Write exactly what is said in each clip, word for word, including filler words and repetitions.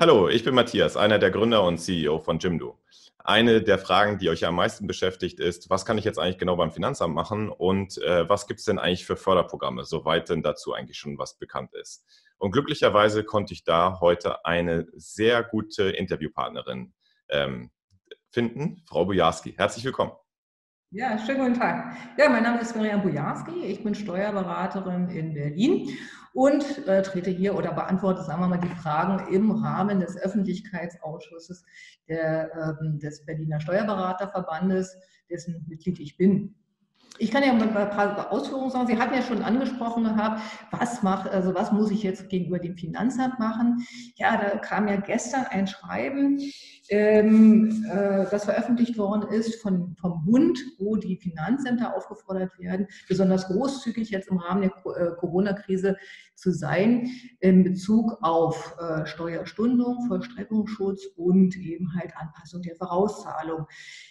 Hallo, ich bin Matthias, einer der Gründer und C E O von Jimdo. Eine der Fragen, die euch am meisten beschäftigt, ist, was kann ich jetzt eigentlich genau beim Finanzamt machen und äh, was gibt es denn eigentlich für Förderprogramme, soweit denn dazu eigentlich schon was bekannt ist. Und glücklicherweise konnte ich da heute eine sehr gute Interviewpartnerin ähm, finden, Frau Bujarski. Herzlich willkommen. Ja, schönen guten Tag. Ja, mein Name ist Miriam Bujarski, ich bin Steuerberaterin in Berlin und äh, trete hier oder beantworte, sagen wir mal, die Fragen im Rahmen des Öffentlichkeitsausschusses der, äh, des Berliner Steuerberaterverbandes, dessen Mitglied ich bin. Ich kann ja mal ein paar Ausführungen sagen. Sie hatten ja schon angesprochen gehabt, was macht, also was muss ich jetzt gegenüber dem Finanzamt machen? Ja, da kam ja gestern ein Schreiben, ähm, äh, das veröffentlicht worden ist von, vom Bund, wo die Finanzämter aufgefordert werden, besonders großzügig jetzt im Rahmen der äh, Corona-Krise zu sein in Bezug auf äh, Steuerstundung, Vollstreckungsschutz und eben halt Anpassung der Vorauszahlung.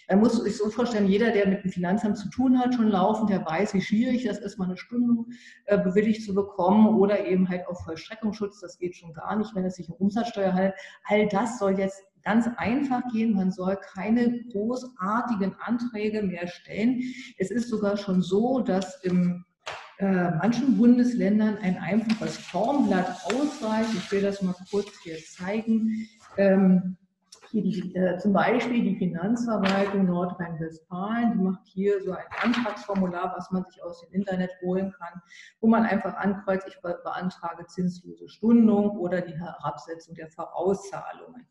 Man muss sich so vorstellen, jeder, der mit dem Finanzamt zu tun hat, schon laufend, der weiß, wie schwierig das ist, mal eine Stundung äh, bewilligt zu bekommen oder eben halt auch Vollstreckungsschutz, das geht schon gar nicht, wenn es sich um Umsatzsteuer handelt. All das soll jetzt ganz einfach gehen, man soll keine großartigen Anträge mehr stellen. Es ist sogar schon so, dass im Äh, manchen Bundesländern ein einfaches Formblatt ausreicht. Ich will das mal kurz hier zeigen. Ähm, hier die, äh, zum Beispiel die Finanzverwaltung Nordrhein-Westfalen, die macht hier so ein Antragsformular, was man sich aus dem Internet holen kann, wo man einfach ankreuzt, ich be beantrage zinslose Stundung oder die Herabsetzung der Vorauszahlungen.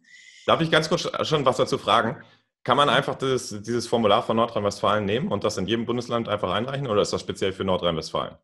Darf ich ganz kurz schon was dazu fragen? Kann man einfach das, dieses Formular von Nordrhein-Westfalen nehmen und das in jedem Bundesland einfach einreichen oder ist das speziell für Nordrhein-Westfalen?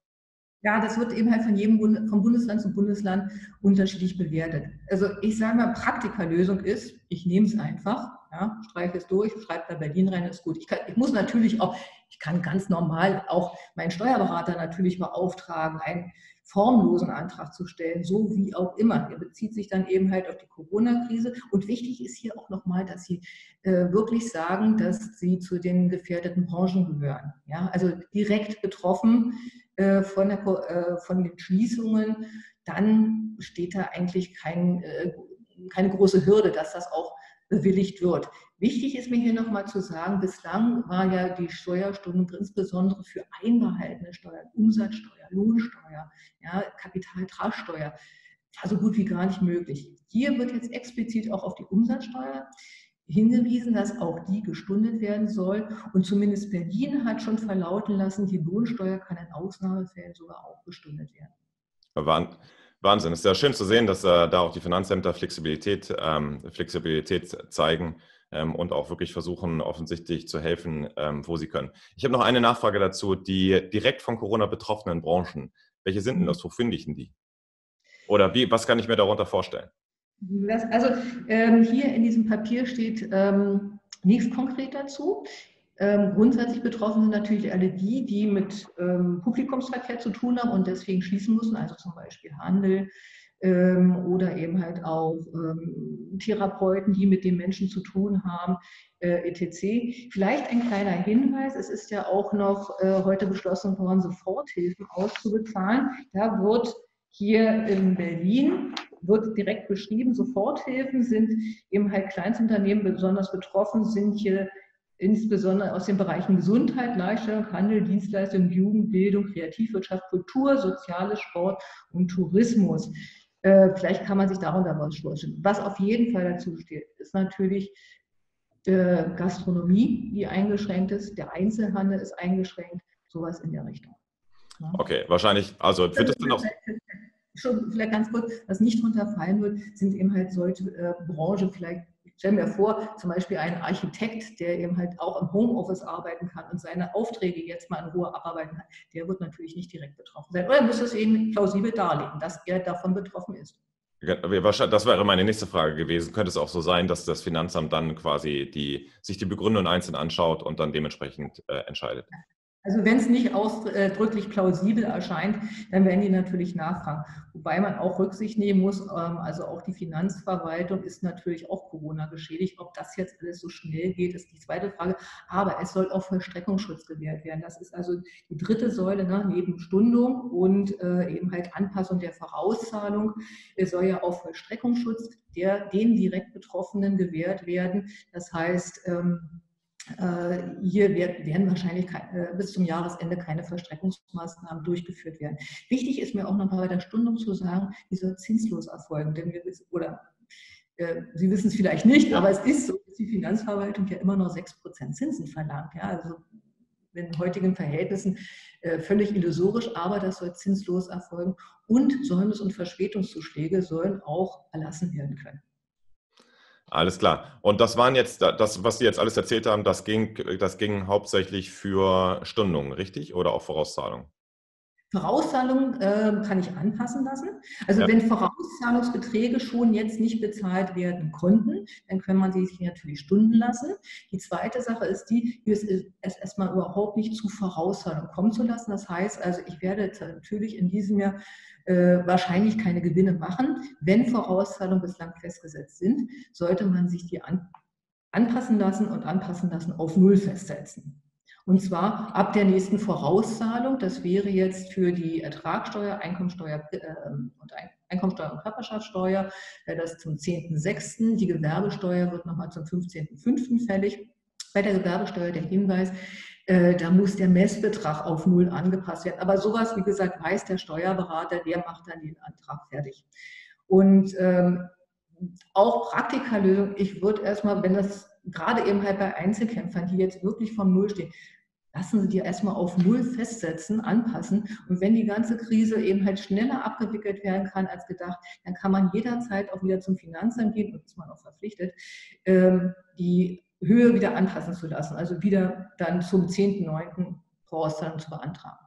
Ja, das wird eben halt von jedem Bund, vom Bundesland zu Bundesland unterschiedlich bewertet. Also ich sage mal, Praktikerlösung ist, ich nehme es einfach, ja, streiche es durch, schreibe da Berlin rein, ist gut. Ich, kann, ich muss natürlich auch, ich kann ganz normal auch meinen Steuerberater natürlich beauftragen, einen formlosen Antrag zu stellen, so wie auch immer. Der bezieht sich dann eben halt auf die Corona-Krise. Und wichtig ist hier auch nochmal, dass Sie äh, wirklich sagen, dass Sie zu den gefährdeten Branchen gehören. Ja? Also direkt betroffen äh, von, der, äh, von den Schließungen, dann besteht da eigentlich kein, äh, keine große Hürde, dass das auch bewilligt wird. Wichtig ist mir hier nochmal zu sagen, bislang war ja die Steuerstundung insbesondere für einbehaltene Steuern, Umsatzsteuer, Lohnsteuer, ja, Kapitaltragsteuer, so gut wie gar nicht möglich. Hier wird jetzt explizit auch auf die Umsatzsteuer hingewiesen, dass auch die gestundet werden soll. Und zumindest Berlin hat schon verlauten lassen, die Lohnsteuer kann in Ausnahmefällen sogar auch gestundet werden. Wahnsinn, es ist ja schön zu sehen, dass äh, da auch die Finanzämter Flexibilität, ähm, Flexibilität zeigen ähm, und auch wirklich versuchen, offensichtlich zu helfen, ähm, wo sie können. Ich habe noch eine Nachfrage dazu, die direkt von Corona betroffenen Branchen. Welche sind denn das? Wo finde ich denn die? Oder wie, was kann ich mir darunter vorstellen? Das, also ähm, hier in diesem Papier steht ähm, nichts konkret dazu. Ähm, grundsätzlich betroffen sind natürlich alle die, die mit ähm, Publikumsverkehr zu tun haben und deswegen schließen müssen, also zum Beispiel Handel ähm, oder eben halt auch ähm, Therapeuten, die mit den Menschen zu tun haben, äh, et cetera. Vielleicht ein kleiner Hinweis, es ist ja auch noch äh, heute beschlossen worden, Soforthilfen auszubezahlen. Da wird hier in Berlin wird direkt beschrieben, Soforthilfen sind eben halt Kleinstunternehmen besonders betroffen, sind hier insbesondere aus den Bereichen Gesundheit, Leistung, Handel, Dienstleistung, Jugend, Bildung, Kreativwirtschaft, Kultur, Soziales, Sport und Tourismus. Äh, vielleicht kann man sich darunter was vorstellen. Was auf jeden Fall dazu steht, ist natürlich äh, Gastronomie, die eingeschränkt ist, der Einzelhandel ist eingeschränkt, sowas in der Richtung. Ja. Okay, wahrscheinlich, also wird es dann noch... Schon vielleicht ganz kurz, was nicht runterfallen wird, sind eben halt solche äh, Branchen vielleicht. Stellen wir vor, zum Beispiel ein Architekt, der eben halt auch im Homeoffice arbeiten kann und seine Aufträge jetzt mal in Ruhe abarbeiten kann, der wird natürlich nicht direkt betroffen sein. Oder muss es eben plausibel darlegen, dass er davon betroffen ist. Das wäre meine nächste Frage gewesen. Könnte es auch so sein, dass das Finanzamt dann quasi die, sich die Begründung einzeln anschaut und dann dementsprechend äh, entscheidet? Also wenn es nicht ausdrücklich plausibel erscheint, dann werden die natürlich nachfragen. Wobei man auch Rücksicht nehmen muss, also auch die Finanzverwaltung ist natürlich auch Corona geschädigt. Ob das jetzt alles so schnell geht, ist die zweite Frage. Aber es soll auch Vollstreckungsschutz gewährt werden. Das ist also die dritte Säule, ne? Neben Stundung und äh, eben halt Anpassung der Vorauszahlung. Es soll ja auch Vollstreckungsschutz der, den direkt Betroffenen gewährt werden. Das heißt, ähm, hier werden wahrscheinlich bis zum Jahresende keine Vollstreckungsmaßnahmen durchgeführt werden. Wichtig ist mir auch nochmal bei der Stundung zu sagen, die soll zinslos erfolgen, denn wir wissen, oder äh, Sie wissen es vielleicht nicht, aber es ist so, dass die Finanzverwaltung ja immer noch sechs Prozent Zinsen verlangt. Ja, also in heutigen Verhältnissen äh, völlig illusorisch, aber das soll zinslos erfolgen und Säumnis- und Verspätungszuschläge sollen auch erlassen werden können. Alles klar. Und das waren jetzt, das, was Sie jetzt alles erzählt haben, das ging, das ging hauptsächlich für Stundungen, richtig? Oder auch Vorauszahlungen? Vorauszahlungen äh, kann ich anpassen lassen. Also ja. Wenn Vorauszahlungsbeträge schon jetzt nicht bezahlt werden konnten, dann kann man sie sich natürlich stunden lassen. Die zweite Sache ist die, es erstmal überhaupt nicht zu Vorauszahlungen kommen zu lassen. Das heißt also, ich werde natürlich in diesem Jahr äh, wahrscheinlich keine Gewinne machen. Wenn Vorauszahlungen bislang festgesetzt sind, sollte man sich die an, anpassen lassen und anpassen lassen auf Null festsetzen. Und zwar ab der nächsten Vorauszahlung, das wäre jetzt für die Ertragssteuer, Einkommensteuer äh, und Einkommensteuer und Körperschaftsteuer, wäre das zum zehnten sechsten Die Gewerbesteuer wird nochmal zum fünfzehnten fünften fällig. Bei der Gewerbesteuer der Hinweis, äh, da muss der Messbetrag auf Null angepasst werden. Aber sowas, wie gesagt, weiß der Steuerberater, der macht dann den Antrag fertig. Und ähm, auch Praktikalösung, ich würde erstmal, wenn das gerade eben halt bei Einzelkämpfern, die jetzt wirklich vom Null stehen, lassen Sie die erstmal auf Null festsetzen, anpassen. Und wenn die ganze Krise eben halt schneller abgewickelt werden kann als gedacht, dann kann man jederzeit auch wieder zum Finanzamt gehen, und ist man auch verpflichtet, die Höhe wieder anpassen zu lassen. Also wieder dann zum zehnten neunten Vorauszahlung zu beantragen.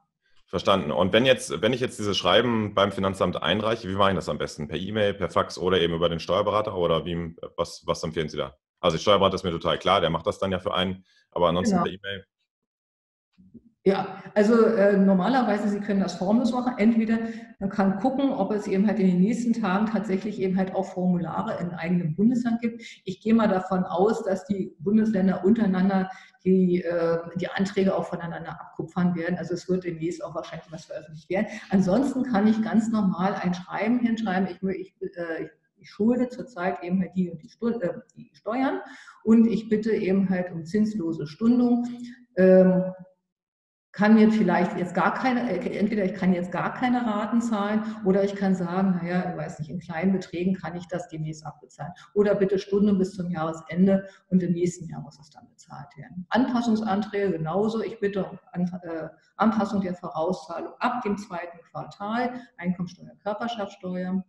Verstanden. Und wenn jetzt, wenn ich jetzt dieses Schreiben beim Finanzamt einreiche, wie mache ich das am besten? Per E-Mail, per Fax oder eben über den Steuerberater? Oder wie, was, was empfehlen Sie da? Also der Steuerberater ist mir total klar, der macht das dann ja für einen, aber ansonsten per E-Mail. Ja, also äh, normalerweise, Sie können das formlos machen. Entweder man kann gucken, ob es eben halt in den nächsten Tagen tatsächlich eben halt auch Formulare in eigenem Bundesland gibt. Ich gehe mal davon aus, dass die Bundesländer untereinander die, äh, die Anträge auch voneinander abkupfern werden. Also es wird demnächst auch wahrscheinlich was veröffentlicht werden. Ansonsten kann ich ganz normal ein Schreiben hinschreiben. Ich, ich, äh, ich schulde zurzeit eben halt die und die, Stu- äh, die Steuern und ich bitte eben halt um zinslose Stundung. Ähm, kann jetzt vielleicht jetzt gar keine, entweder ich kann jetzt gar keine Raten zahlen oder ich kann sagen, naja, ich weiß nicht, in kleinen Beträgen kann ich das demnächst abbezahlen. Oder bitte Stundung bis zum Jahresende und im nächsten Jahr muss es dann bezahlt werden. Anpassungsanträge genauso. Ich bitte um Anpassung der Vorauszahlung ab dem zweiten Quartal, Einkommensteuer, Körperschaftsteuer,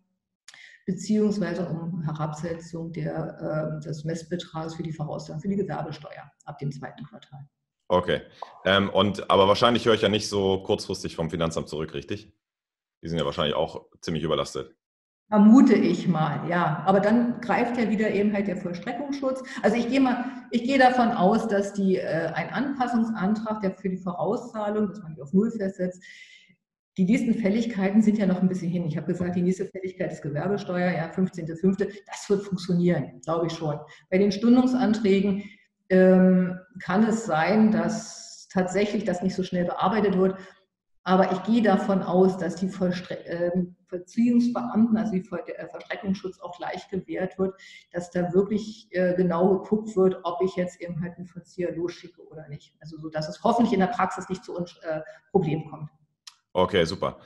beziehungsweise um Herabsetzung der, äh, des Messbetrags für die Vorauszahlung für die Gewerbesteuer ab dem zweiten Quartal. Okay, ähm, und, aber wahrscheinlich höre ich ja nicht so kurzfristig vom Finanzamt zurück, richtig? Die sind ja wahrscheinlich auch ziemlich überlastet. Vermute ich mal, ja. Aber dann greift ja wieder eben halt der Vollstreckungsschutz. Also ich gehe mal, ich gehe davon aus, dass die äh, ein Anpassungsantrag, der für die Vorauszahlung, dass man die auf Null festsetzt. Die nächsten Fälligkeiten sind ja noch ein bisschen hin. Ich habe gesagt, die nächste Fälligkeit ist Gewerbesteuer, ja, fünfzehnten fünften Das wird funktionieren, glaube ich schon. Bei den Stundungsanträgen ähm, kann es sein, dass tatsächlich das nicht so schnell bearbeitet wird. Aber ich gehe davon aus, dass die Vollstre- äh, Vollziehungsbeamten, also die Voll- der Vollstreckungsschutz auch gleich gewährt wird, dass da wirklich äh, genau geguckt wird, ob ich jetzt eben halt einen Vollzieher losschicke oder nicht. Also so, dass es hoffentlich in der Praxis nicht zu uns äh, Problemen kommt. Okay, super.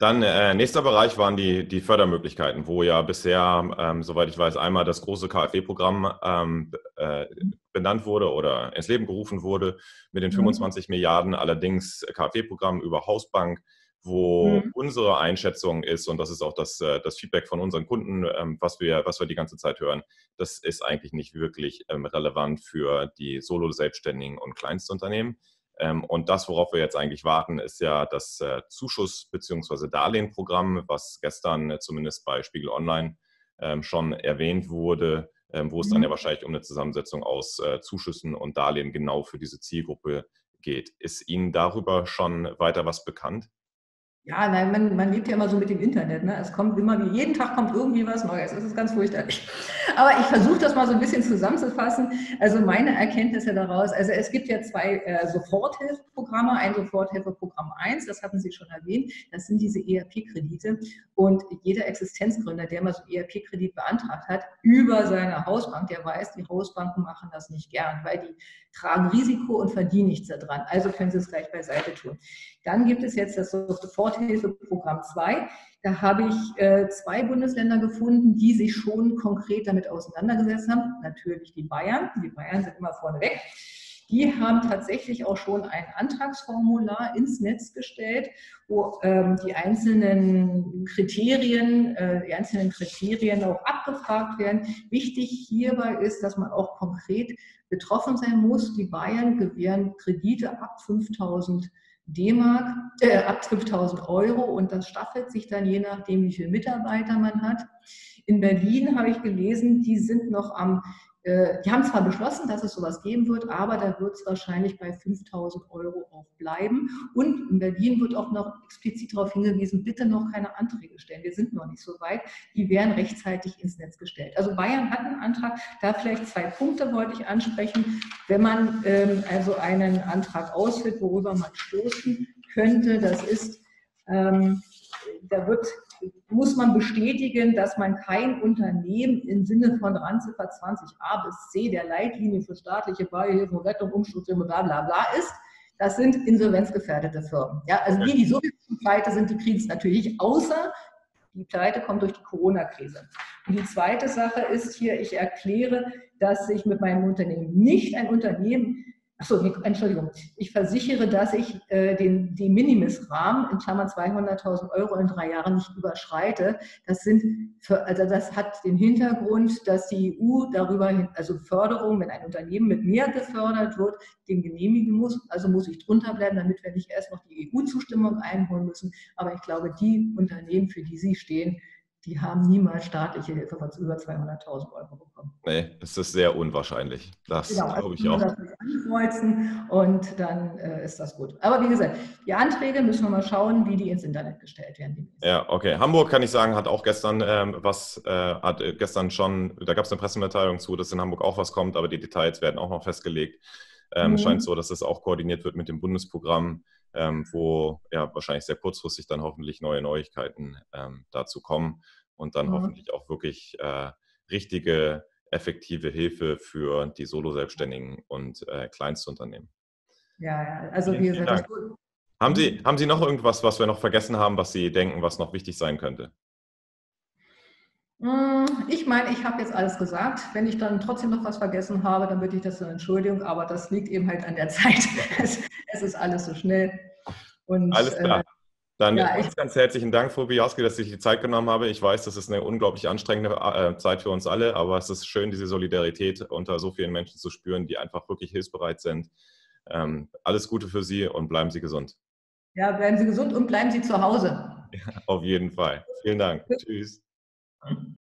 Dann äh, nächster Bereich waren die, die Fördermöglichkeiten, wo ja bisher, ähm, soweit ich weiß, einmal das große K f W-Programm ähm, äh, benannt wurde oder ins Leben gerufen wurde mit den fünfundzwanzig mhm. Milliarden, allerdings K f W-Programm über Hausbank, wo mhm. unsere Einschätzung ist, und das ist auch das, das Feedback von unseren Kunden, ähm, was wir, was wir die ganze Zeit hören, das ist eigentlich nicht wirklich ähm, relevant für die Solo-Selbstständigen und Kleinstunternehmen. Und das, worauf wir jetzt eigentlich warten, ist ja das Zuschuss- bzw. Darlehenprogramm, was gestern zumindest bei Spiegel Online schon erwähnt wurde, wo es dann ja wahrscheinlich um eine Zusammensetzung aus Zuschüssen und Darlehen genau für diese Zielgruppe geht. Ist Ihnen darüber schon weiter was bekannt? Ja, nein, man, man lebt ja immer so mit dem Internet. Ne? Es kommt immer, jeden Tag kommt irgendwie was Neues. Es ist ganz furchterlich. Aber ich versuche das mal so ein bisschen zusammenzufassen. Also meine Erkenntnisse daraus, also es gibt ja zwei äh, Soforthilfeprogramme. Ein Soforthilfeprogramm eins, das hatten Sie schon erwähnt, das sind diese E R P-Kredite. Und jeder Existenzgründer, der mal so einen E R P-Kredit beantragt hat, über seine Hausbank, der weiß, die Hausbanken machen das nicht gern, weil die tragen Risiko und verdienen nichts daran. Also können Sie es gleich beiseite tun. Dann gibt es jetzt das Soforthilfeprogramm zwei. Da habe ich äh, zwei Bundesländer gefunden, die sich schon konkret damit auseinandergesetzt haben. Natürlich die Bayern. Die Bayern sind immer vorneweg. Die haben tatsächlich auch schon ein Antragsformular ins Netz gestellt, wo ähm, die einzelnen Kriterien, äh, die einzelnen Kriterien auch abgefragt werden. Wichtig hierbei ist, dass man auch konkret betroffen sein muss. Die Bayern gewähren Kredite ab fünftausend D-Mark, äh, ab fünftausend Euro, und das staffelt sich dann je nachdem, wie viele Mitarbeiter man hat. In Berlin habe ich gelesen, die sind noch am, äh, die haben zwar beschlossen, dass es sowas geben wird, aber da wird es wahrscheinlich bei fünftausend Euro auch bleiben. Und in Berlin wird auch noch explizit darauf hingewiesen, bitte noch keine Anträge stellen, wir sind noch nicht so weit, die werden rechtzeitig ins Netz gestellt. Also Bayern hat einen Antrag, da vielleicht zwei Punkte wollte ich ansprechen. Wenn man ähm, also einen Antrag ausführt, worüber man stoßen könnte, das ist, ähm, da wird... muss man bestätigen, dass man kein Unternehmen im Sinne von Randziffer zwanzig a bis c der Leitlinie für staatliche Beihilfen, Rettung, Umstrukturierung, bla bla bla ist. Das sind insolvenzgefährdete Firmen. Ja, also die, die sowieso pleite sind, die kriegen es natürlich, außer die Pleite kommt durch die Corona-Krise. Und die zweite Sache ist hier, ich erkläre, dass ich mit meinem Unternehmen nicht ein Unternehmen, achso, Entschuldigung, ich versichere, dass ich äh, den De-Minimis-Rahmen in Klammern zweihunderttausend Euro in drei Jahren nicht überschreite. Das sind, für, also das hat den Hintergrund, dass die E U darüber, hin, also Förderung, wenn ein Unternehmen mit mehr gefördert wird, den genehmigen muss. Also muss ich drunter bleiben, damit wir nicht erst noch die E U-Zustimmung einholen müssen. Aber ich glaube, die Unternehmen, für die Sie stehen, die haben niemals staatliche Hilfe von über zweihunderttausend Euro bekommen. Nee, das ist sehr unwahrscheinlich. Das genau, also glaube ich auch. Das ankreuzen und dann äh, ist das gut. Aber wie gesagt, die Anträge müssen wir mal schauen, wie die ins Internet gestellt werden. Ja, okay. Hamburg, kann ich sagen, hat auch gestern ähm, was, äh, hat gestern schon, da gab es eine Pressemitteilung zu, dass in Hamburg auch was kommt, aber die Details werden auch noch festgelegt. Ähm, mhm. Scheint so, dass das auch koordiniert wird mit dem Bundesprogramm. Ähm, wo ja wahrscheinlich sehr kurzfristig dann hoffentlich neue Neuigkeiten ähm, dazu kommen und dann mhm. hoffentlich auch wirklich äh, richtige, effektive Hilfe für die Solo-Selbstständigen und äh, Kleinstunternehmen. Ja, ja, also vielen, wie gesagt, das gut. Haben Sie, haben Sie noch irgendwas, was wir noch vergessen haben, was Sie denken, was noch wichtig sein könnte? Ich meine, ich habe jetzt alles gesagt. Wenn ich dann trotzdem noch was vergessen habe, dann bitte ich das um Entschuldigung, aber das liegt eben halt an der Zeit. Es, es ist alles so schnell. Und, alles klar. Dann ja, ganz, ganz herzlichen Dank, Frau Bujarski, dass Sie sich die Zeit genommen haben. Ich weiß, das ist eine unglaublich anstrengende Zeit für uns alle, aber es ist schön, diese Solidarität unter so vielen Menschen zu spüren, die einfach wirklich hilfsbereit sind. Alles Gute für Sie und bleiben Sie gesund. Ja, bleiben Sie gesund und bleiben Sie zu Hause. Ja, auf jeden Fall. Vielen Dank. Tschüss. Um